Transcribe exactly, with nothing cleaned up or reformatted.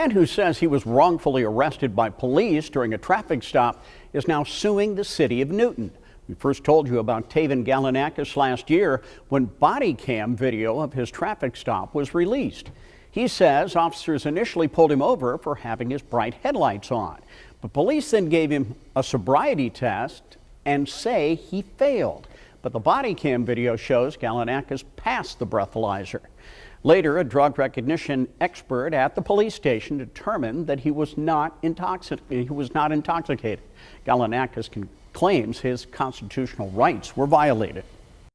man who says he was wrongfully arrested by police during a traffic stop is now suing the city of Newton. We first told you about Taven Galanakis last year when body cam video of his traffic stop was released. He says officers initially pulled him over for having his bright headlights on, but police then gave him a sobriety test and say he failed. But the body cam video shows Galanakis passed the breathalyzer. Later, a drug recognition expert at the police station determined that he was not intoxic- he was not intoxicated. Galanakis can claims his constitutional rights were violated.